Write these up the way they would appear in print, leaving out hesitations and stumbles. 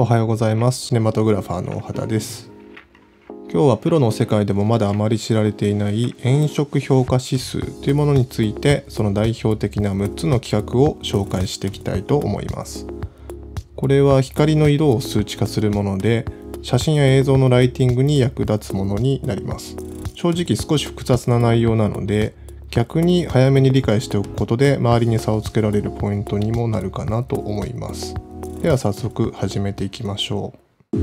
おはようございます。シネマトグラファーの畑です。今日はプロの世界でもまだあまり知られていない炎色評価指数というものについて、その代表的な6つの規格を紹介していきたいと思います。これは光の色を数値化するもので、写真や映像のライティングに役立つものになります。正直少し複雑な内容なので、逆に早めに理解しておくことで周りに差をつけられるポイントにもなるかなと思います。では早速始めていきましょう。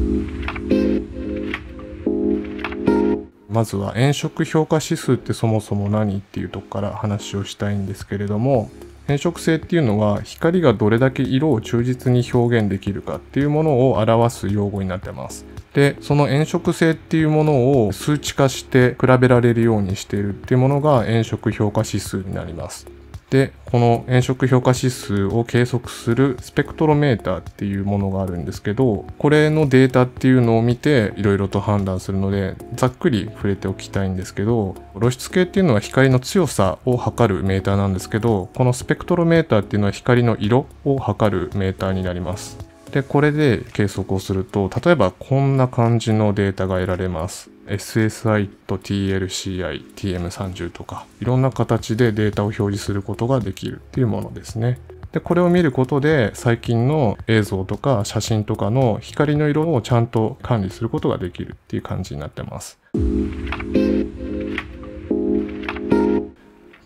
まずは炎色評価指数ってそもそも何っていうとこから話をしたいんですけれども、炎色性っていうのは光がどれだけ色を忠実に表現できるかっていうものを表す用語になってます。で、その炎色性っていうものを数値化して比べられるようにしているっていうものが炎色評価指数になります。で、この炎色評価指数を計測するスペクトロメーターっていうものがあるんですけど、これのデータっていうのを見ていろいろと判断するので、ざっくり触れておきたいんですけど、露出系っていうのは光の強さを測るメーターなんですけど、このスペクトロメーターっていうのは光の色を測るメーターになります。で、これで計測をすると、例えばこんな感じのデータが得られます。SSI と TLCI、TM30 とか、いろんな形でデータを表示することができるっていうものですね。で、これを見ることで、最近の映像とか写真とかの光の色をちゃんと管理することができるっていう感じになってます。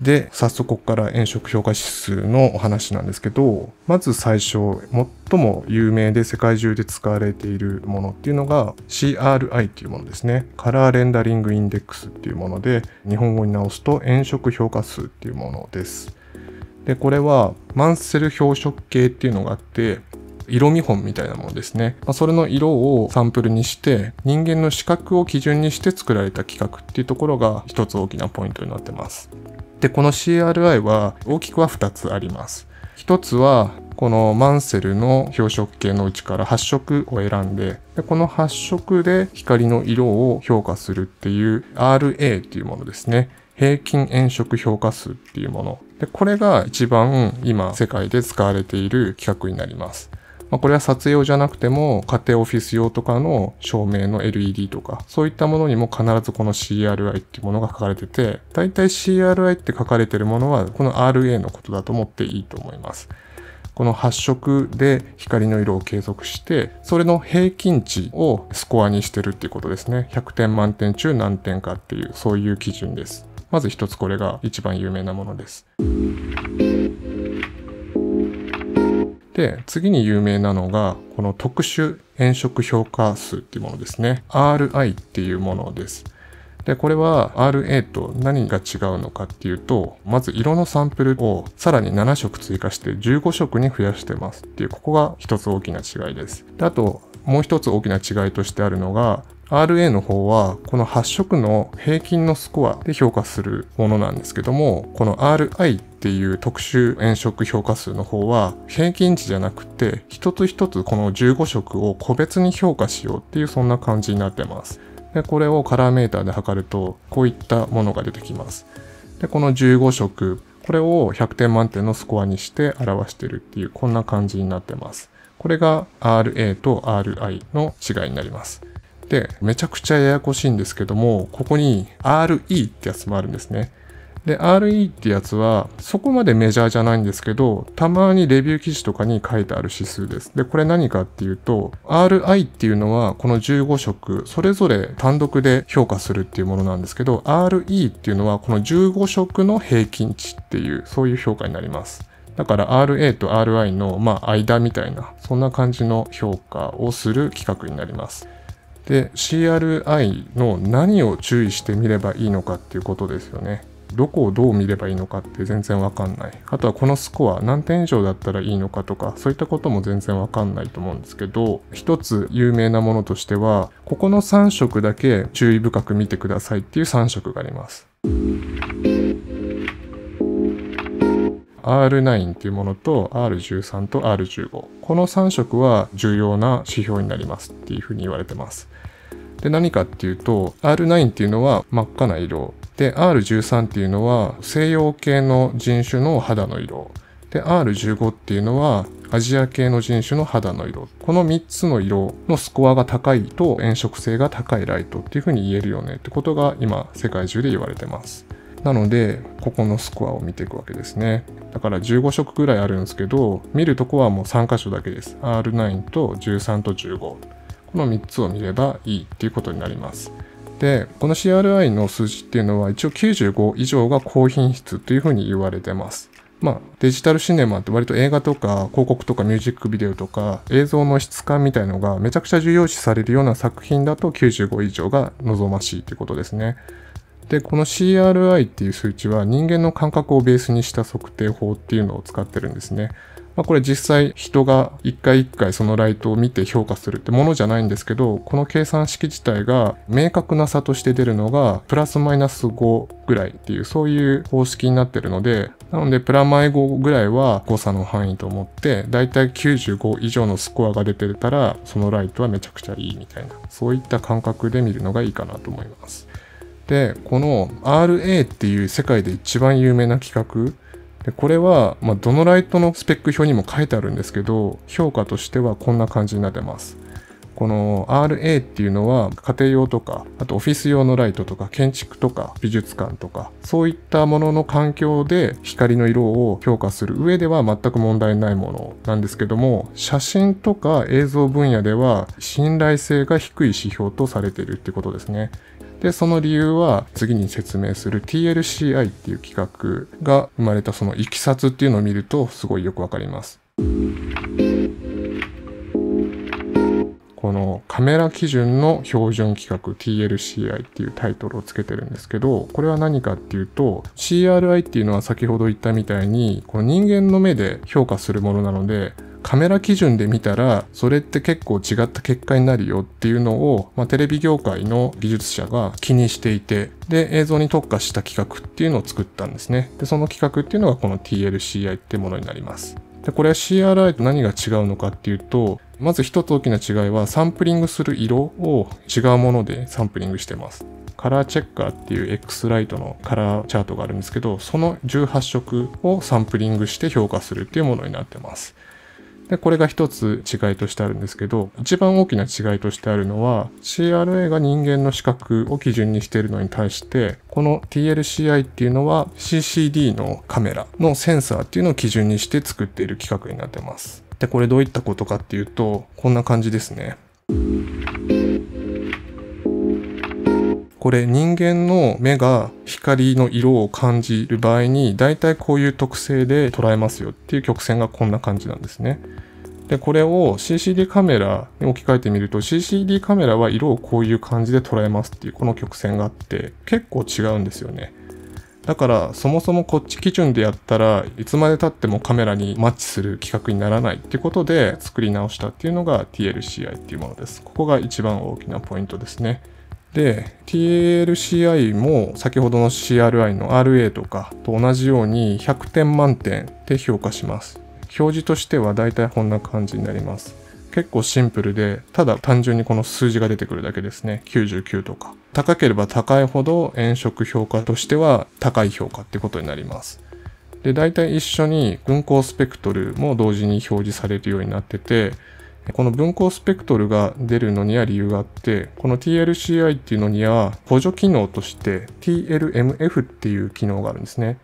で、早速ここから炎色評価指数のお話なんですけど、まず最初、最も有名で世界中で使われているものっていうのが CRI っていうものですね。Color Rendering Index っていうもので、日本語に直すと炎色評価数っていうものです。で、これはマンセル標色系っていうのがあって、色見本みたいなものですね。それの色をサンプルにして、人間の視覚を基準にして作られた規格っていうところが一つ大きなポイントになってます。で、この CRI は大きくは2つあります。1つはこのマンセルの標色系のうちから8色を選んで、この8色で光の色を評価するっていう RA っていうものですね。平均炎色評価数っていうもの。で、これが一番今世界で使われている規格になります。これは撮影用じゃなくても家庭オフィス用とかの照明の LED とかそういったものにも必ずこの CRI っていうものが書かれてて、だいたい CRI って書かれてるものはこの RA のことだと思っていいと思います。この8色で光の色を計測して、それの平均値をスコアにしてるっていうことですね。100点満点中何点かっていう、そういう基準です。まず一つこれが一番有名なものです。で、次に有名なのが、この特殊炎色評価数っていうものですね。RI っていうものです。で、これは RA と何が違うのかっていうと、まず色のサンプルをさらに7色追加して15色に増やしてますっていう、ここが一つ大きな違いです。で、あと、もう一つ大きな違いとしてあるのが、RA の方はこの8色の平均のスコアで評価するものなんですけども、この RI っていう特殊炎色評価数の方は平均値じゃなくて、一つ一つこの15色を個別に評価しようっていう、そんな感じになってます。で、これをカラーメーターで測るとこういったものが出てきます。で、この15色、これを100点満点のスコアにして表してるっていう、こんな感じになってます。これが RA と RI の違いになります。で、めちゃくちゃややこしいんですけども、ここに RE ってやつもあるんですね。で、RE ってやつはそこまでメジャーじゃないんですけど、たまにレビュー記事とかに書いてある指数です。で、これ何かっていうと、 RI っていうのはこの15色それぞれ単独で評価するっていうものなんですけど、 RE っていうのはこの15色の平均値っていう、そういう評価になります。だから RA と RI の間みたいな、そんな感じの評価をする規格になります。で、CRI の何を注意してみればいいのかっていうことですよね。どこをどう見ればいいのかって全然わかんない。あとはこのスコア何点以上だったらいいのかとか、そういったことも全然わかんないと思うんですけど、一つ有名なものとしては、ここの3色だけ注意深く見てくださいっていう3色があります。R9 っていうものと R13 と R15、 この3色は重要な指標になりますっていうふうに言われてます。で、何かっていうと、 R9 っていうのは真っ赤な色で、 R13 っていうのは西洋系の人種の肌の色で、 R15 っていうのはアジア系の人種の肌の色。この3つの色のスコアが高いと炎色性が高いライトっていう風に言えるよねってことが今世界中で言われてます。なので、ここのスコアを見ていくわけですね。だから15色ぐらいあるんですけど、見るとこはもう3箇所だけです。R9 と13と15。この3つを見ればいいっていうことになります。で、この CRI の数字っていうのは一応95以上が高品質というふうに言われてます。まあ、デジタルシネマって割と映画とか広告とかミュージックビデオとか映像の質感みたいのがめちゃくちゃ重要視されるような作品だと95以上が望ましいってことですね。で、この CRI っていう数値は人間の感覚をベースにした測定法っていうのを使ってるんですね。まあ、これ実際人が一回一回そのライトを見て評価するってものじゃないんですけど、この計算式自体が明確な差として出るのがプラスマイナス5ぐらいっていうそういう方式になってるので、なのでプラマイ5ぐらいは誤差の範囲と思って、だいたい95以上のスコアが出てたらそのライトはめちゃくちゃいいみたいな、そういった感覚で見るのがいいかなと思います。で、この RA っていう世界で一番有名な規格で、これはまあどのライトのスペック表にも書いてあるんですけど、評価としてはこんな感じになってます。この RA っていうのは家庭用とか、あとオフィス用のライトとか建築とか美術館とかそういったものの環境で光の色を評価する上では全く問題ないものなんですけども、写真とか映像分野では信頼性が低い指標とされているってことですね。で、その理由は次に説明する TLCI っていう規格が生まれたそのいきさつっていうのを見るとすごいよくわかります。このカメラ基準の標準規格 TLCI っていうタイトルをつけてるんですけど、これは何かっていうと CRI っていうのは先ほど言ったみたいにこの人間の目で評価するものなので、カメラ基準で見たらそれって結構違った結果になるよっていうのを、まあ、テレビ業界の技術者が気にしていて、で映像に特化した規格っていうのを作ったんですね。でその規格っていうのがこの TLCI ってものになります。でこれは CRI と何が違うのかっていうと、まず一つ大きな違いはサンプリングする色を違うものでサンプリングしてます。カラーチェッカーっていう X ライトのカラーチャートがあるんですけど、その18色をサンプリングして評価するっていうものになってます。で、これが一つ違いとしてあるんですけど、一番大きな違いとしてあるのは、CRA が人間の視覚を基準にしているのに対して、この TLCI っていうのは CCD のカメラのセンサーっていうのを基準にして作っている規格になってます。で、これどういったことかっていうと、こんな感じですね。これ人間の目が光の色を感じる場合にだいたいこういう特性で捉えますよっていう曲線がこんな感じなんですね。で、これを CCD カメラに置き換えてみると CCD カメラは色をこういう感じで捉えますっていうこの曲線があって結構違うんですよね。だからそもそもこっち基準でやったらいつまで経ってもカメラにマッチする規格にならないっていうことで作り直したっていうのが TLCI っていうものです。ここが一番大きなポイントですね。で、TLCI も先ほどの CRI の RA とかと同じように100点満点で評価します。表示としてはだいたいこんな感じになります。結構シンプルで、ただ単純にこの数字が出てくるだけですね。99とか。高ければ高いほど炎色評価としては高い評価ってことになります。で、だいたい一緒に分光スペクトルも同時に表示されるようになってて、この分光スペクトルが出るのには理由があって、この TLCI っていうのには補助機能として TLMF っていう機能があるんですね。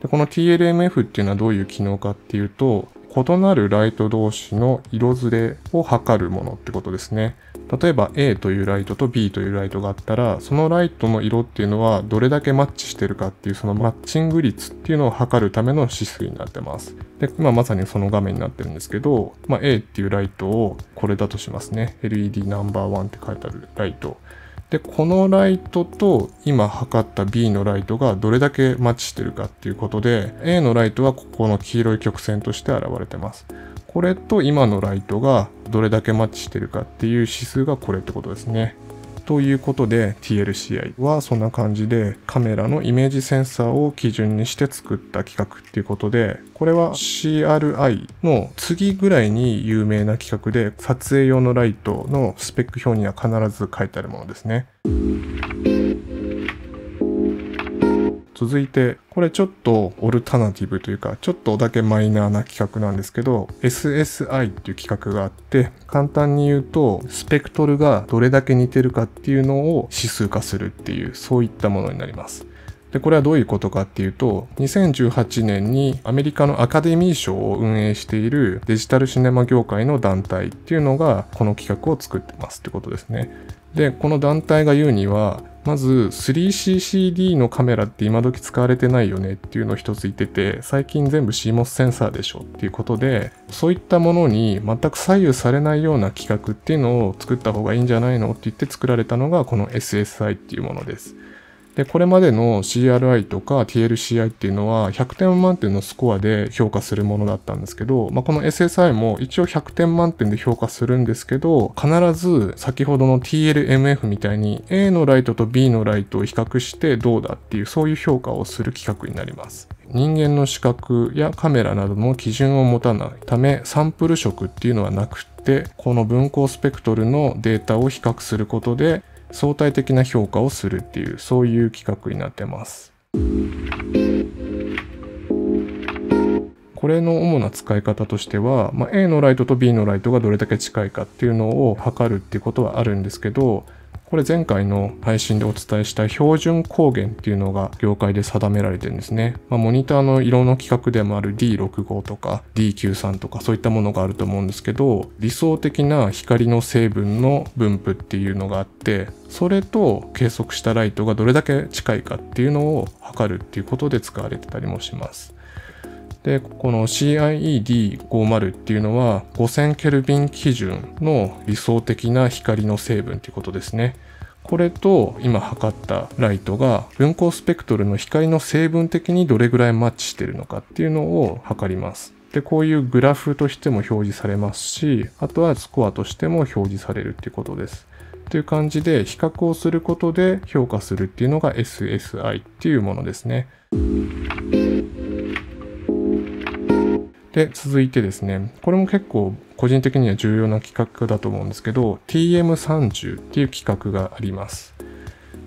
で、この TLMF っていうのはどういう機能かっていうと、異なるライト同士の色ずれを測るものってことですね。例えば A というライトと B というライトがあったら、そのライトの色っていうのはどれだけマッチしてるかっていうそのマッチング率っていうのを測るための指数になってます。で、今まさにその画面になってるんですけど、まあ、A っていうライトをこれだとしますね。LED ナンバー1って書いてあるライト。で、このライトと今測った B のライトがどれだけマッチしてるかっていうことで、A のライトはここの黄色い曲線として現れてます。これと今のライトがどれだけマッチしてるかっていう指数がこれってことですね。ということで TLCI はそんな感じでカメラのイメージセンサーを基準にして作った規格っていうことで、これは CRI の次ぐらいに有名な規格で、撮影用のライトのスペック表には必ず書いてあるものですね。続いて、これちょっとオルタナティブというか、ちょっとだけマイナーな企画なんですけど、SSI っていう企画があって、簡単に言うと、スペクトルがどれだけ似てるかっていうのを指数化するっていう、そういったものになります。で、これはどういうことかっていうと、2018年にアメリカのアカデミー賞を運営しているデジタルシネマ業界の団体っていうのが、この企画を作ってますってことですね。で、この団体が言うには、まず 3CCD のカメラって今時使われてないよねっていうのを一つ言ってて、最近全部 CMOS センサーでしょっていうことで、そういったものに全く左右されないような企画っていうのを作った方がいいんじゃないのって言って作られたのがこの SSI っていうものです。で、これまでの CRI とか TLCI っていうのは100点満点のスコアで評価するものだったんですけど、まあ、この SSI も一応100点満点で評価するんですけど、必ず先ほどの TLMF みたいに A のライトと B のライトを比較してどうだっていう、そういう評価をする企画になります。人間の視覚やカメラなどの基準を持たないため、サンプル色っていうのはなくて、この分光スペクトルのデータを比較することで、相対的な評価をするっていう、そういう企画になってます。これの主な使い方としては、まあ、A のライトと B のライトがどれだけ近いかっていうのを測るっていうことはあるんですけど、これ前回の配信でお伝えした標準光源っていうのが業界で定められてるんですね。まあ、モニターの色の規格でもある D65 とか D93 とかそういったものがあると思うんですけど、理想的な光の成分の分布っていうのがあって、それと計測したライトがどれだけ近いかっていうのを測るっていうことで使われてたりもします。で、この CIED50 っていうのは5000ケルビン基準の理想的な光の成分っていうことですね。これと今測ったライトが分光スペクトルの光の成分的にどれぐらいマッチしてるのかっていうのを測ります。で、こういうグラフとしても表示されますし、あとはスコアとしても表示されるっていうことです。という感じで比較をすることで評価するっていうのが SSI っていうものですね。で、続いてですね、これも結構個人的には重要な企画だと思うんですけど、TM30 っていう企画があります。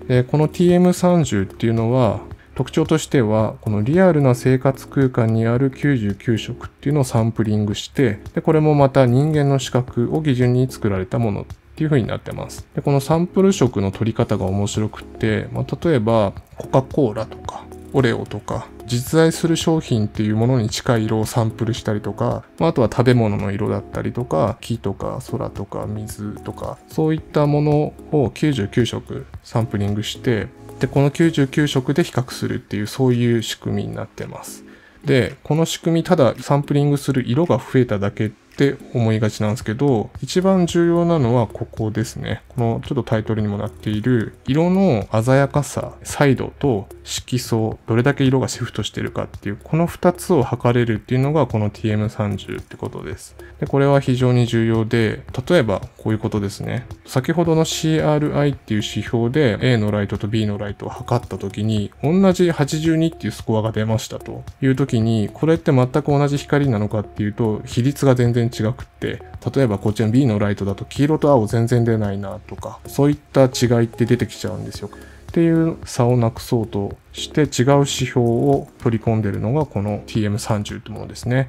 で、この TM30 っていうのは、特徴としては、このリアルな生活空間にある99色っていうのをサンプリングして、で、これもまた人間の視覚を基準に作られたものっていう風になってます。で、このサンプル色の取り方が面白くって、まあ、例えば、コカ・コーラとか、オレオとか、実在する商品っていうものに近い色をサンプルしたりとか、あとは食べ物の色だったりとか、木とか空とか水とか、そういったものを99色サンプリングして、で、この99色で比較するっていう、そういう仕組みになってます。で、この仕組み、ただサンプリングする色が増えただけって思いがちなんですけど、一番重要なのはここですね。このちょっとタイトルにもなっている色の鮮やかさ、彩度と色相、どれだけ色がシフトしてるかっていう、この2つを測れるっていうのがこの TM30 ってことです。で、これは非常に重要で、例えばこういうことですね。先ほどの CRI っていう指標で A のライトと B のライトを測った時に、同じ82っていうスコアが出ましたという時に、これって全く同じ光なのかっていうと、比率が全然違くって、例えばこっちの B のライトだと黄色と青全然出ないなとか、そういった違いって出てきちゃうんですよ。っていう差をなくそうとして違う指標を取り込んでるのがこの TM30 ってものですね。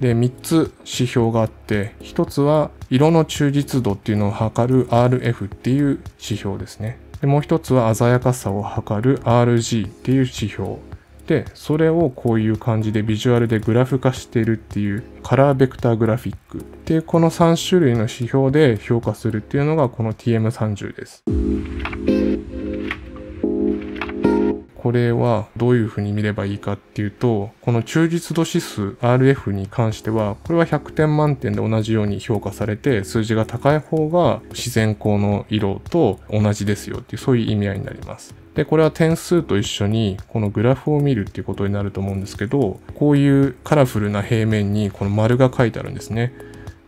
で、3つ指標があって、1つは色の忠実度っていうのを測る RF っていう指標ですね。で、もう1つは鮮やかさを測る RG っていう指標。で、それをこういう感じでビジュアルでグラフ化しているっていうカラーベクターグラフィックっていうこの3種類の指標で評価するっていうのがこの TM30 です。これはどういうふうに見ればいいかっていうと、この忠実度指数 RF に関しては、これは100点満点で同じように評価されて、数字が高い方が自然光の色と同じですよっていう、そういう意味合いになります。で、これは点数と一緒にこのグラフを見るっていうことになると思うんですけど、こういうカラフルな平面にこの丸が書いてあるんですね。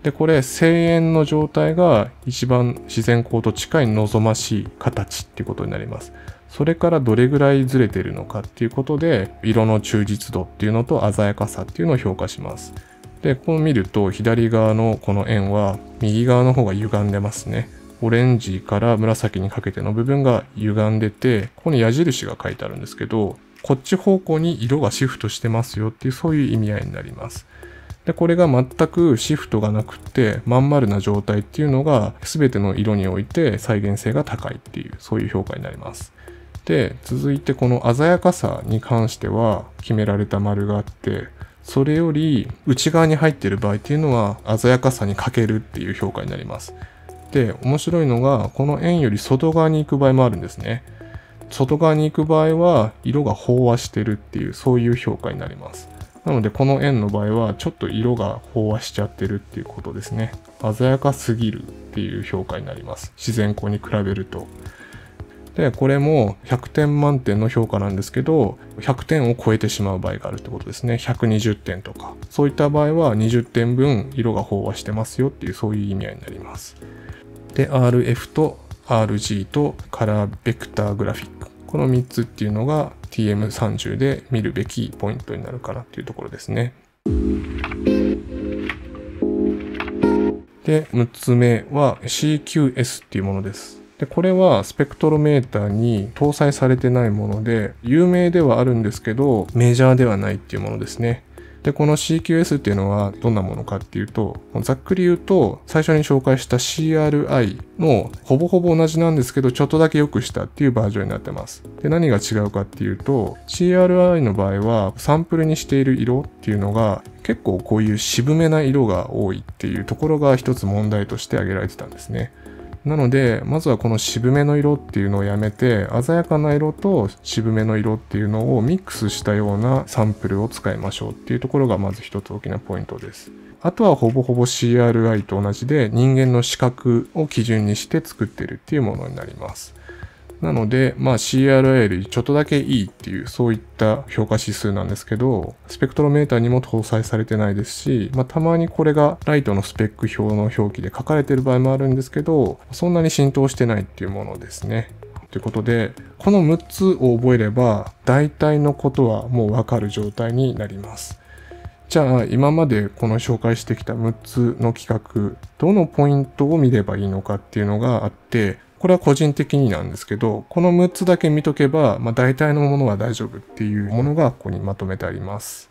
で、これ、正円の状態が一番自然光と近い望ましい形っていうことになります。それからどれぐらいずれてるのかっていうことで、色の忠実度っていうのと鮮やかさっていうのを評価します。で、こう見ると左側のこの円は右側の方が歪んでますね。オレンジから紫にかけての部分が歪んでて、ここに矢印が書いてあるんですけど、こっち方向に色がシフトしてますよっていう、そういう意味合いになります。で、これが全くシフトがなくて、まん丸な状態っていうのが、全ての色において再現性が高いっていう、そういう評価になります。で、続いてこの鮮やかさに関しては、決められた丸があって、それより内側に入っている場合っていうのは、鮮やかさに欠けるっていう評価になります。で、面白いのが、この円より外側に行く場合もあるんですね。外側に行く場合は、色が飽和してるっていう、そういう評価になります。なので、この円の場合は、ちょっと色が飽和しちゃってるっていうことですね。鮮やかすぎるっていう評価になります。自然光に比べると。で、これも100点満点の評価なんですけど、100点を超えてしまう場合があるってことですね。120点とか。そういった場合は20点分色が飽和してますよっていう、そういう意味合いになります。で、RF と RG とカラーベクターグラフィック。この3つっていうのが TM30 で見るべきポイントになるかなっていうところですね。で、6つ目は CQS っていうものです。で、これはスペクトロメーターに搭載されてないもので、有名ではあるんですけど、メジャーではないっていうものですね。で、この CQS っていうのはどんなものかっていうと、ざっくり言うと、最初に紹介した CRI のほぼほぼ同じなんですけど、ちょっとだけ良くしたっていうバージョンになってます。で、何が違うかっていうと、CRI の場合はサンプルにしている色っていうのが、結構こういう渋めな色が多いっていうところが一つ問題として挙げられてたんですね。なので、まずはこの渋めの色っていうのをやめて、鮮やかな色と渋めの色っていうのをミックスしたようなサンプルを使いましょうっていうところがまず一つ大きなポイントです。あとはほぼほぼ CRI と同じで人間の視覚を基準にして作ってるっていうものになります。なので、まあ CRI よりちょっとだけいいっていう、そういった評価指数なんですけど、スペクトロメーターにも搭載されてないですし、まあたまにこれがライトのスペック表の表記で書かれている場合もあるんですけど、そんなに浸透してないっていうものですね。ということで、この6つを覚えれば、大体のことはもうわかる状態になります。じゃあ、今までこの紹介してきた6つの規格、どのポイントを見ればいいのかっていうのがあって、これは個人的になんですけど、この6つだけ見とけば、まあ、大体のものは大丈夫っていうものがここにまとめてあります。